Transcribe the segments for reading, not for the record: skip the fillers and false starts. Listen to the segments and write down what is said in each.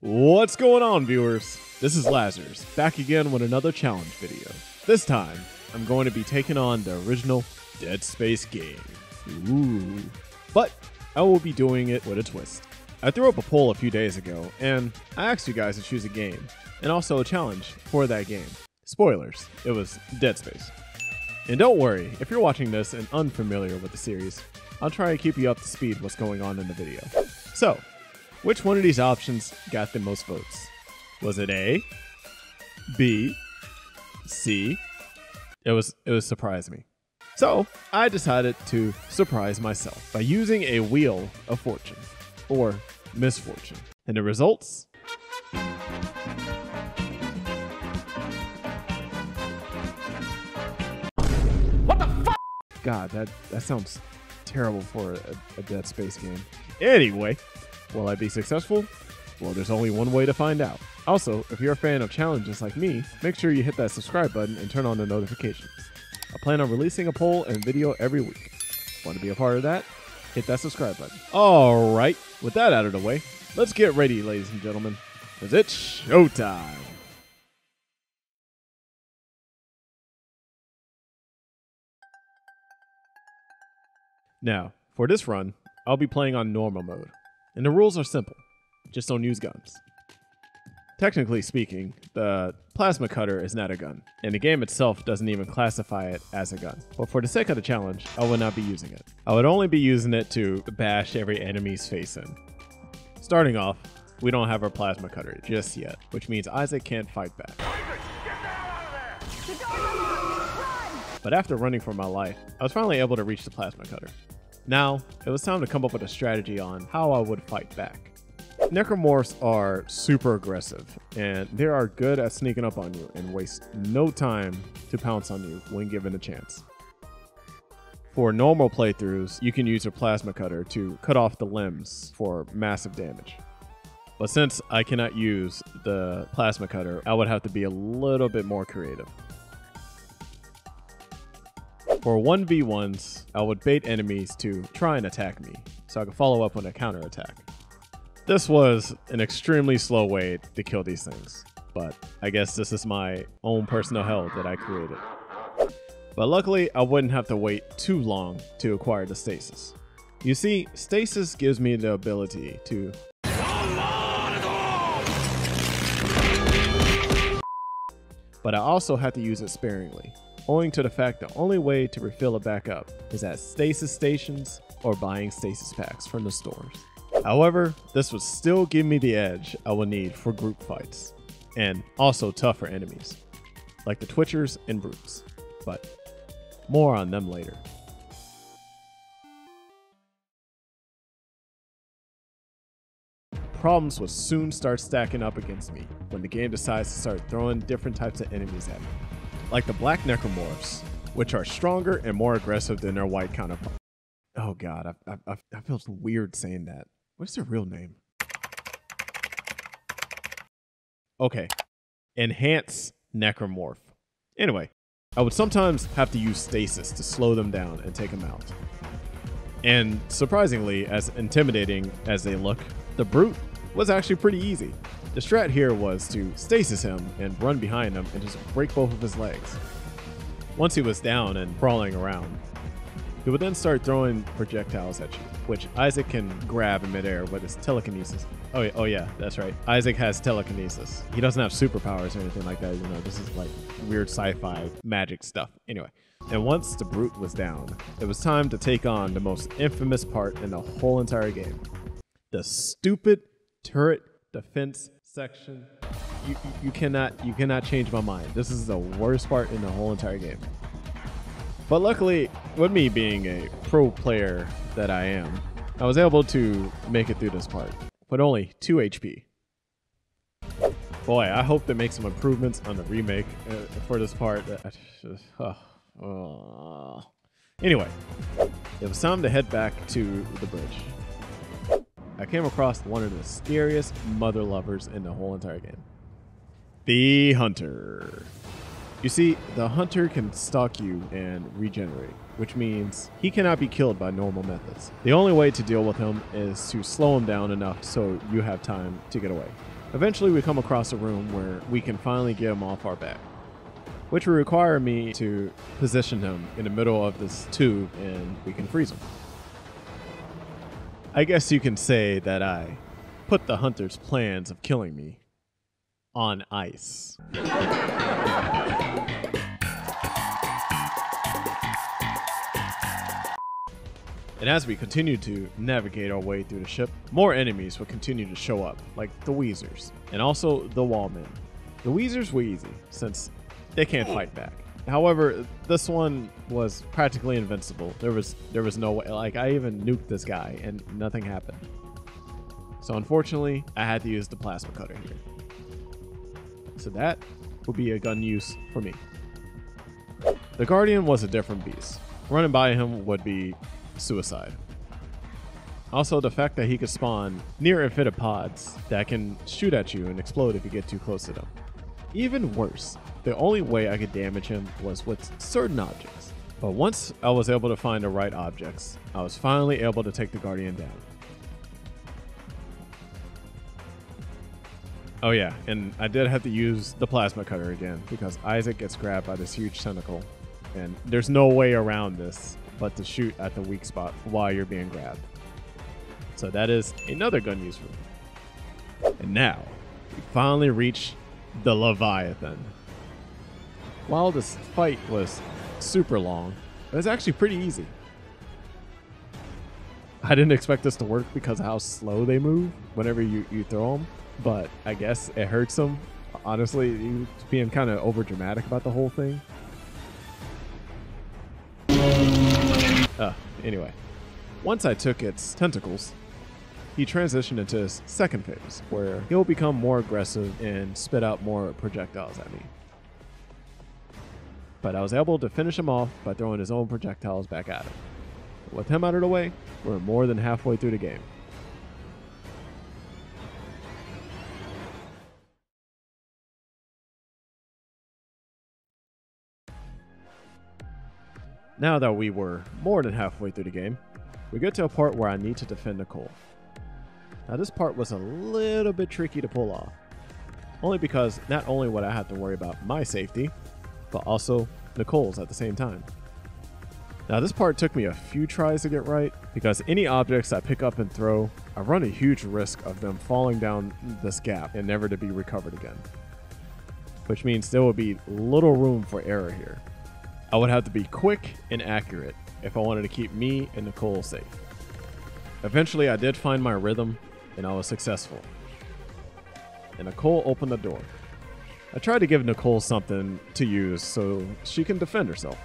What's going on, viewers? This is Lazarus, back again with another challenge video. This time, I'm going to be taking on the original Dead Space game. Ooh. But I will be doing it with a twist. I threw up a poll a few days ago, and I asked you guys to choose a game, and also a challenge for that game. Spoilers, it was Dead Space. And don't worry, if you're watching this and unfamiliar with the series, I'll try to keep you up to speed what's going on in the video. So, which one of these options got the most votes? Was it A, B, C? It was surprise me. So I decided to surprise myself by using a wheel of fortune or misfortune. And the results? What the fuck? God, that sounds terrible for a Dead Space game. Anyway. Will I be successful? Well, there's only one way to find out. Also, if you're a fan of challenges like me, make sure you hit that subscribe button and turn on the notifications. I plan on releasing a poll and video every week. Want to be a part of that? Hit that subscribe button. All right, with that out of the way, let's get ready, ladies and gentlemen, because it's showtime. Now, for this run, I'll be playing on normal mode. And the rules are simple, just don't use guns. Technically speaking, the plasma cutter is not a gun, and the game itself doesn't even classify it as a gun. But for the sake of the challenge, I would not be using it. I would only be using it to bash every enemy's face in. Starting off, we don't have our plasma cutter just yet, which means Isaac can't fight back. But after running for my life, I was finally able to reach the plasma cutter. Now, it was time to come up with a strategy on how I would fight back. Necromorphs are super aggressive, and they are good at sneaking up on you and waste no time to pounce on you when given a chance. For normal playthroughs, you can use your plasma cutter to cut off the limbs for massive damage. But since I cannot use the plasma cutter, I would have to be a little bit more creative. For 1v1s, I would bait enemies to try and attack me, so I could follow up with a counterattack. This was an extremely slow way to kill these things, but I guess this is my own personal hell that I created. But luckily, I wouldn't have to wait too long to acquire the stasis. You see, stasis gives me the ability to but I also had to use it sparingly, owing to the fact the only way to refill it back up is at stasis stations or buying stasis packs from the stores. However, this would still give me the edge I will need for group fights, and also tougher enemies, like the Twitchers and Brutes, but more on them later. Problems will soon start stacking up against me when the game decides to start throwing different types of enemies at me. Like the black necromorphs, which are stronger and more aggressive than their white counterparts. Oh god, I feel weird saying that. What's their real name? Okay, enhance necromorph. Anyway, I would sometimes have to use stasis to slow them down and take them out. And surprisingly, as intimidating as they look, the brute was actually pretty easy. The strat here was to stasis him and run behind him and just break both of his legs. Once he was down and crawling around, he would then start throwing projectiles at you, which Isaac can grab in midair with his telekinesis. Oh yeah, that's right. Isaac has telekinesis. He doesn't have superpowers or anything like that, you know, this is like weird sci-fi magic stuff. Anyway, and once the brute was down, it was time to take on the most infamous part in the whole entire game. The stupid turret defense section. You cannot change my mind. This is the worst part in the whole entire game. But luckily, with me being a pro player that I am, I was able to make it through this part, but only 2 HP. Boy, I hope they make some improvements on the remake for this part. Anyway, it was time to head back to the bridge. I came across one of the scariest mother lovers in the whole entire game. The Hunter. You see, the Hunter can stalk you and regenerate, which means he cannot be killed by normal methods. The only way to deal with him is to slow him down enough so you have time to get away. Eventually we come across a room where we can finally get him off our back, which will require me to position him in the middle of this tube and we can freeze him. I guess you can say that I put the hunter's plans of killing me on ice. And as we continue to navigate our way through the ship, more enemies will continue to show up, like the Wheezers, and also the Wallmen. The Wheezers were easy, since they can't fight back. However, this one was practically invincible. There was no way. Like, I even nuked this guy, and nothing happened. So unfortunately, I had to use the plasma cutter here. So that would be a gun use for me. The Guardian was a different beast. Running by him would be suicide. Also, the fact that he could spawn near infinite pods that can shoot at you and explode if you get too close to them. Even worse, the only way I could damage him was with certain objects. But once I was able to find the right objects, I was finally able to take the Guardian down. Oh yeah, and I did have to use the plasma cutter again because Isaac gets grabbed by this huge tentacle and there's no way around this but to shoot at the weak spot while you're being grabbed. So that is another gun use for me. And now, we finally reach the Leviathan. While this fight was super long, it was actually pretty easy. I didn't expect this to work because of how slow they move whenever you throw them, but I guess it hurts them. Honestly, you being kind of over dramatic about the whole thing. Anyway, once I took its tentacles, he transitioned into his second phase, where he'll become more aggressive and spit out more projectiles at me. But I was able to finish him off by throwing his own projectiles back at him. With him out of the way, we're more than halfway through the game. Now that we were more than halfway through the game, we get to a part where I need to defend Nicole. Now this part was a little bit tricky to pull off, only because not only would I have to worry about my safety, but also Nicole's at the same time. Now this part took me a few tries to get right, because any objects I pick up and throw, I run a huge risk of them falling down this gap and never to be recovered again. Which means there will be little room for error here. I would have to be quick and accurate if I wanted to keep me and Nicole safe. Eventually I did find my rhythm and I was successful. And Nicole opened the door. I tried to give Nicole something to use so she can defend herself.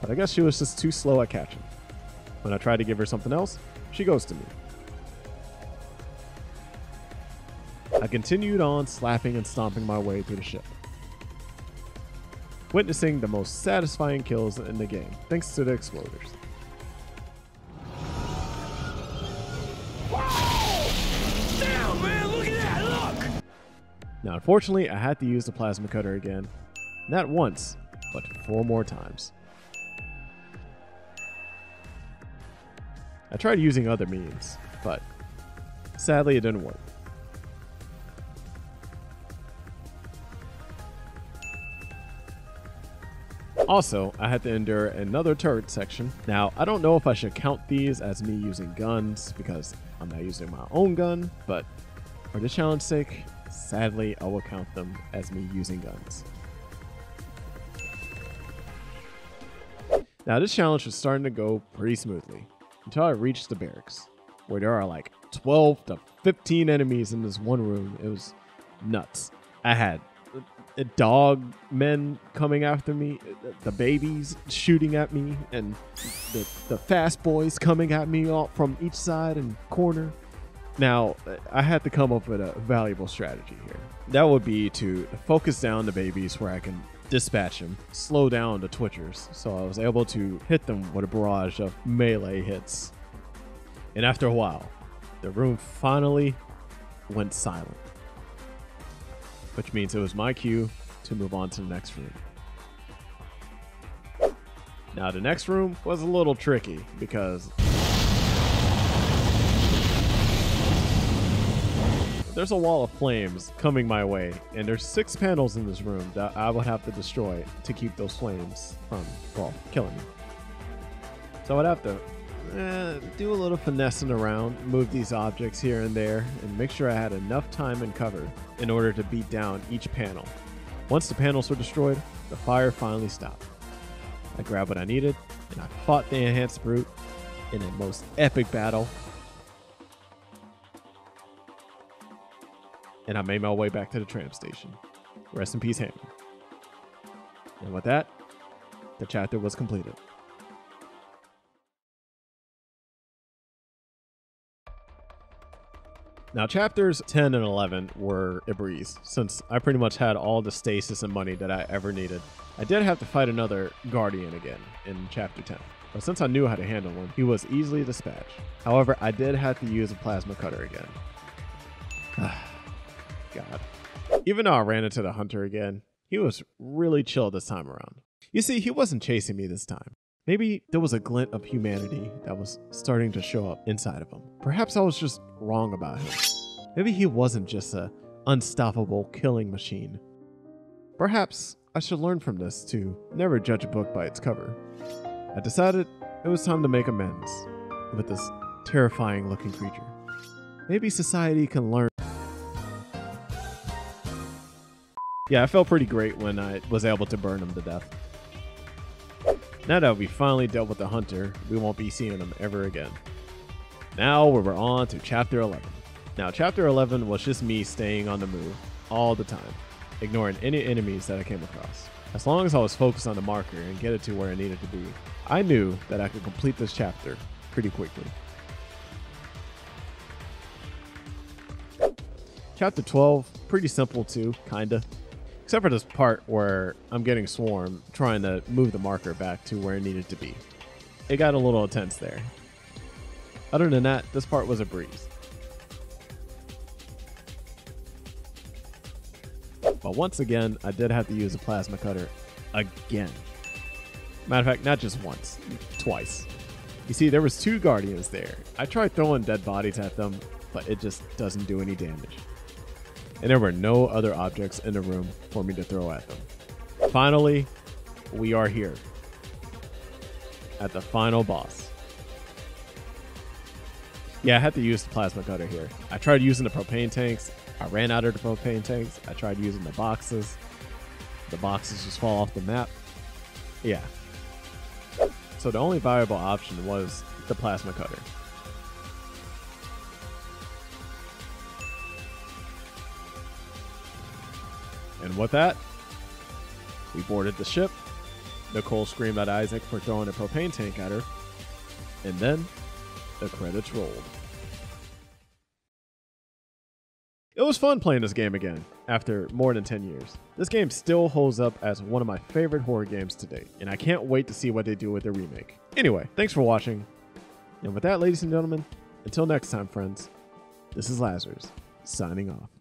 But I guess she was just too slow at catching. When I tried to give her something else, she goes to me. I continued on slapping and stomping my way through the ship, witnessing the most satisfying kills in the game, thanks to the Exploders. Whoa! Damn, man, look at that, look! Now, unfortunately, I had to use the plasma cutter again. Not once, but 4 more times. I tried using other means, but sadly it didn't work. Also, I had to endure another turret section. Now, I don't know if I should count these as me using guns because I'm not using my own gun, but for the challenge's sake, sadly, I will count them as me using guns. Now, this challenge was starting to go pretty smoothly until I reached the barracks, where there are like 12 to 15 enemies in this one room. It was nuts. I had dog men coming after me, the babies shooting at me, and the fast boys coming at me all from each side and corner. Now, I had to come up with a valuable strategy here. That would be to focus down the babies where I can dispatch them, slow down the Twitchers, so I was able to hit them with a barrage of melee hits. And after a while, the room finally went silent, which means it was my cue to move on to the next room. Now the next room was a little tricky because There's a wall of flames coming my way, and there's 6 panels in this room that I would have to destroy to keep those flames from, well, killing me. So I would have to do a little finessing around, move these objects here and there, and make sure I had enough time and cover in order to beat down each panel. Once the panels were destroyed, the fire finally stopped. I grabbed what I needed, and I fought the enhanced brute in a most epic battle. And I made my way back to the tram station. Rest in peace, Hammer. And with that, the chapter was completed. Now, chapters 10 and 11 were a breeze, since I pretty much had all the stasis and money that I ever needed. I did have to fight another Guardian again in chapter 10, but since I knew how to handle him, he was easily dispatched. However, I did have to use a plasma cutter again. God. Even though I ran into the Hunter again, he was really chill this time around. You see, he wasn't chasing me this time. Maybe there was a glint of humanity that was starting to show up inside of him. Perhaps I was just wrong about him. Maybe he wasn't just an unstoppable killing machine. Perhaps I should learn from this to never judge a book by its cover. I decided it was time to make amends with this terrifying looking creature. Maybe society can learn. Yeah, I felt pretty great when I was able to burn him to death. Now that we finally dealt with the Hunter, we won't be seeing him ever again. Now we're on to Chapter 11. Now, Chapter 11 was just me staying on the move all the time, ignoring any enemies that I came across. As long as I was focused on the marker and get it to where it needed to be, I knew that I could complete this chapter pretty quickly. Chapter 12, pretty simple too, kinda. Except for this part where I'm getting swarmed, trying to move the marker back to where it needed to be. It got a little intense there. Other than that, this part was a breeze. But once again, I did have to use a plasma cutter again. Matter of fact, not just once, twice. You see, there was 2 Guardians there. I tried throwing dead bodies at them, but it just doesn't do any damage. And there were no other objects in the room for me to throw at them. Finally, we are here at the final boss. Yeah, I had to use the plasma cutter here. I tried using the propane tanks. I ran out of the propane tanks. I tried using the boxes. The boxes just fall off the map. Yeah. So the only viable option was the plasma cutter. And with that, we boarded the ship. Nicole screamed at Isaac for throwing a propane tank at her. And then the credits rolled. It was fun playing this game again after more than 10 years. This game still holds up as one of my favorite horror games to date, and I can't wait to see what they do with their remake. Anyway, thanks for watching. And with that, ladies and gentlemen, until next time, friends, this is Lazarus, signing off.